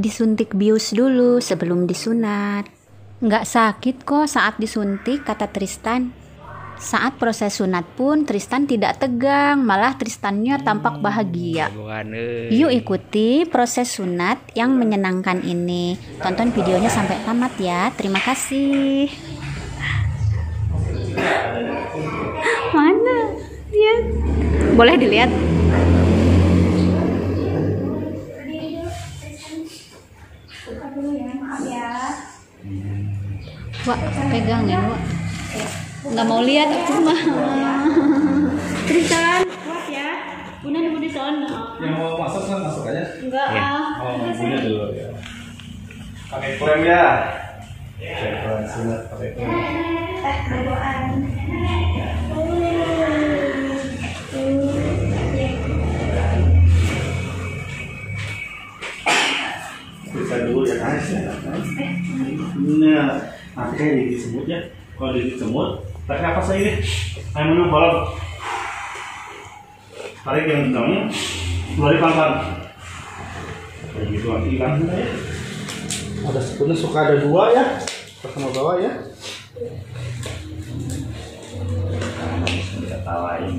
disuntik bius dulu sebelum disunat. Nggak sakit kok saat disuntik, kata Tristan. Saat proses sunat pun Tristan tidak tegang, malah Tristannya tampak bahagia. Yuk ikuti proses sunat yang menyenangkan ini. Tonton videonya sampai tamat ya. Terima kasih. Mana? Lihat. Boleh dilihat? Wak, pegangin Wak. Nggak mau lihat aku mah. Tristan, kuat ya. Bunda nunggu di sana. Yang mau masuk kan masuk aja. Enggak ah. Oh, bunda dulu ya. Pakai krem ya. Pakai krem sunat, pakai krem. Berdoaan. Bisa dulu ya guys. Nah, pakai gigi semut ya. Kalau gigi semut, tarik nafas lagi deh. Ayo minum balon. Tarik yang kencang, keluar pelan-pelan. Kayak gitu nanti kan. Ada sebutnya suka ada dua ya, atas sama bawah ya. Tidak tahu lain.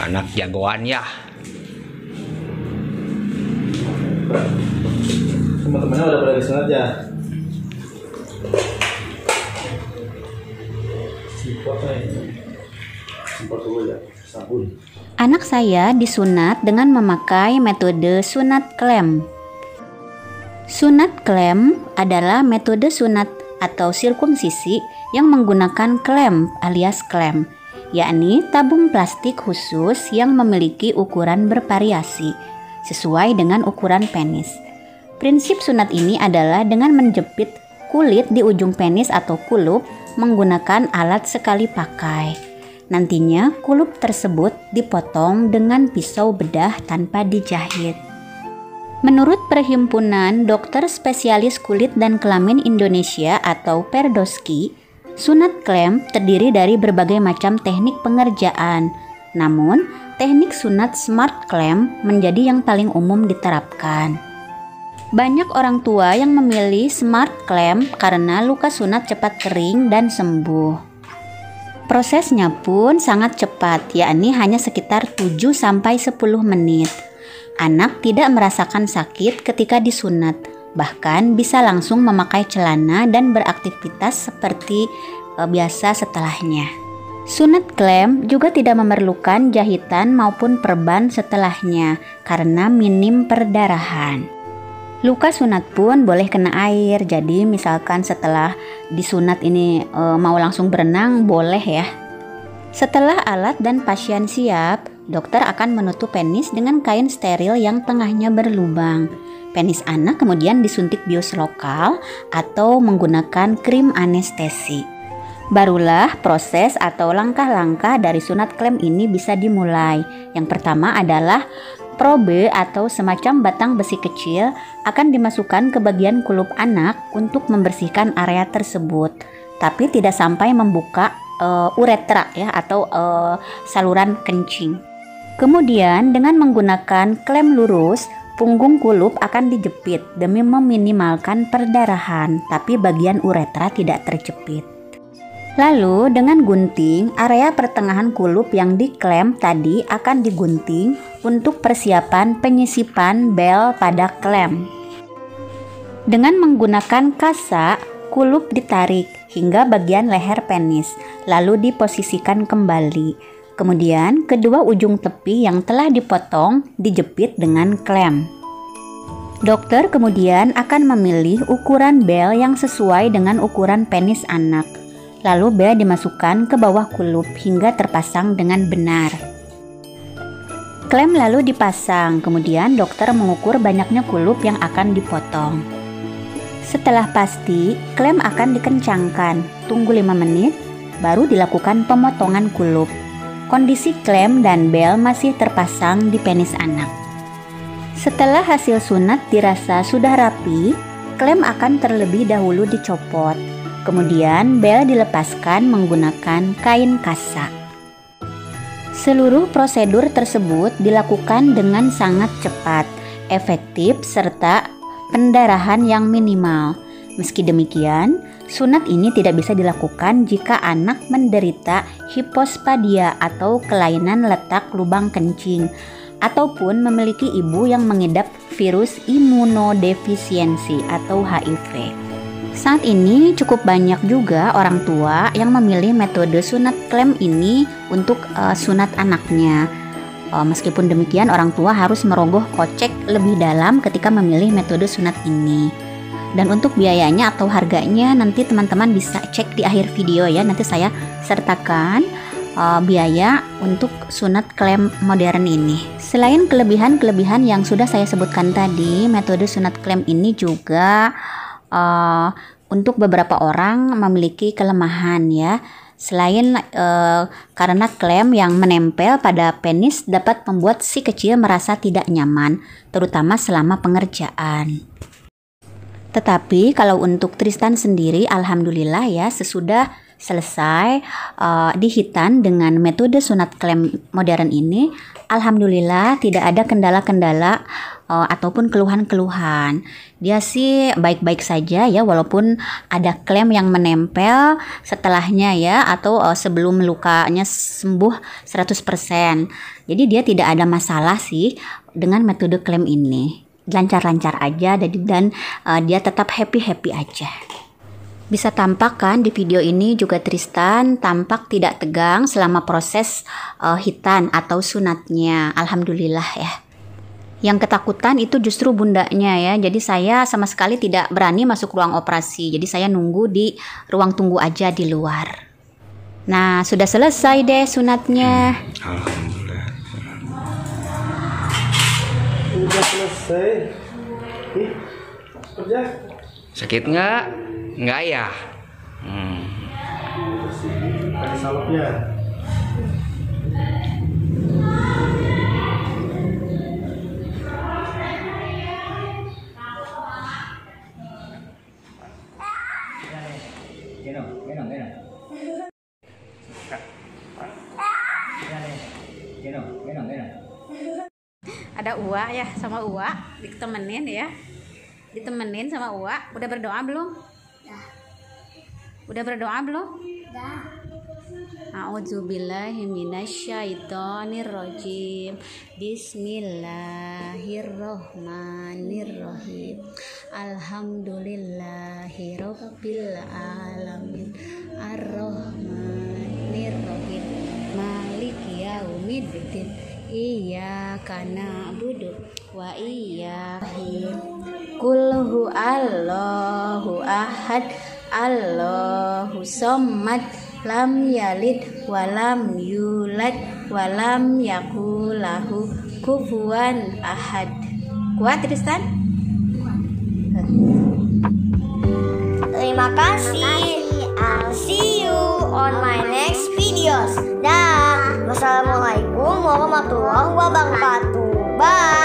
Anak jagoan ya. Teman-temannya udah pada disunat ya. Simpot dulu ya, sabun. Anak saya disunat dengan memakai metode sunat clamp. Sunat clamp adalah metode sunat atau sirkumsisi yang menggunakan clamp alias clamp, yakni tabung plastik khusus yang memiliki ukuran bervariasi sesuai dengan ukuran penis. Prinsip sunat ini adalah dengan menjepit kulit di ujung penis atau kulup menggunakan alat sekali pakai. Nantinya kulup tersebut dipotong dengan pisau bedah tanpa dijahit. Menurut Perhimpunan Dokter Spesialis Kulit dan Kelamin Indonesia atau Perdoski, sunat clamp terdiri dari berbagai macam teknik pengerjaan. Namun, teknik sunat smart clamp menjadi yang paling umum diterapkan. Banyak orang tua yang memilih smart clamp karena luka sunat cepat kering dan sembuh. Prosesnya pun sangat cepat, yakni hanya sekitar 7-10 menit. Anak tidak merasakan sakit ketika disunat, bahkan bisa langsung memakai celana dan beraktivitas seperti biasa setelahnya. Sunat clamp juga tidak memerlukan jahitan maupun perban setelahnya karena minim perdarahan. Luka sunat pun boleh kena air, jadi misalkan setelah disunat ini mau langsung berenang boleh ya. Setelah alat dan pasien siap, dokter akan menutup penis dengan kain steril yang tengahnya berlubang. Penis anak kemudian disuntik bius lokal atau menggunakan krim anestesi. Barulah proses atau langkah-langkah dari sunat clamp ini bisa dimulai. Yang pertama adalah probe atau semacam batang besi kecil akan dimasukkan ke bagian kulup anak untuk membersihkan area tersebut, tapi tidak sampai membuka uretra ya atau saluran kencing. Kemudian dengan menggunakan klem lurus, punggung kulup akan dijepit demi meminimalkan perdarahan, tapi bagian uretra tidak terjepit. Lalu dengan gunting, area pertengahan kulup yang diklem tadi akan digunting untuk persiapan penyisipan bel pada klem. Dengan menggunakan kasa, kulup ditarik hingga bagian leher penis, lalu diposisikan kembali. Kemudian kedua ujung tepi yang telah dipotong dijepit dengan klem. Dokter kemudian akan memilih ukuran bel yang sesuai dengan ukuran penis anak. Lalu bel dimasukkan ke bawah kulup hingga terpasang dengan benar. Klem lalu dipasang, kemudian dokter mengukur banyaknya kulup yang akan dipotong. Setelah pasti, klem akan dikencangkan. Tunggu 5 menit, baru dilakukan pemotongan kulup. Kondisi klem dan bel masih terpasang di penis anak. Setelah hasil sunat dirasa sudah rapi, klem akan terlebih dahulu dicopot. Kemudian bel dilepaskan menggunakan kain kasa. Seluruh prosedur tersebut dilakukan dengan sangat cepat, efektif, serta pendarahan yang minimal. Meski demikian, sunat ini tidak bisa dilakukan jika anak menderita hipospadia atau kelainan letak lubang kencing, ataupun memiliki ibu yang mengidap virus imunodefisiensi atau HIV. Saat ini cukup banyak juga orang tua yang memilih metode sunat clamp ini untuk sunat anaknya. Meskipun demikian, orang tua harus merogoh kocek lebih dalam ketika memilih metode sunat ini. Dan untuk biayanya atau harganya nanti teman-teman bisa cek di akhir video ya. Nanti saya sertakan biaya untuk sunat clamp modern ini. Selain kelebihan-kelebihan yang sudah saya sebutkan tadi, metode sunat clamp ini juga untuk beberapa orang memiliki kelemahan ya. Selain karena clamp yang menempel pada penis dapat membuat si kecil merasa tidak nyaman, terutama selama pengerjaan. Tetapi kalau untuk Tristan sendiri, alhamdulillah ya, sesudah selesai dihitan dengan metode sunat clamp modern ini, alhamdulillah tidak ada kendala-kendala ataupun keluhan-keluhan. Dia sih baik-baik saja ya, walaupun ada clamp yang menempel setelahnya ya, atau sebelum lukanya sembuh 100%. Jadi dia tidak ada masalah sih dengan metode clamp ini. Lancar-lancar aja dan dia tetap happy-happy aja. Bisa tampak kan di video ini juga Tristan tampak tidak tegang selama proses hitan atau sunatnya. Alhamdulillah ya. Yang ketakutan itu justru bundanya ya. Jadi saya sama sekali tidak berani masuk ruang operasi. Jadi saya nunggu di ruang tunggu aja di luar. Nah, sudah selesai deh sunatnya. Alhamdulillah. Udah selesai. Ih, kerja. Sakit nggak? Nggak ya. Ada salopnya. Ada Uwa ya, sama Uwa ditemenin ya, ditemenin sama Uwa. Udah berdoa belum? Dah. Udah berdoa belum? Dah. A'udzubillahi minasyaitonirrajim. Bismillahirrahmanirrahim. Alhamdulillahirabbil alamin. Arrahmanirrahim. Maliki yaumiddin. Iya karena buduk wa iya kulhu Allahu ahad Allahu somad lam yalid walam yulad walam yakulahu kufuwan ahad. Kuat Tristan? Terima kasih. I'll see you on my next videos. Dah. Wassalamualaikum warahmatullahi wabarakatuh. Bye.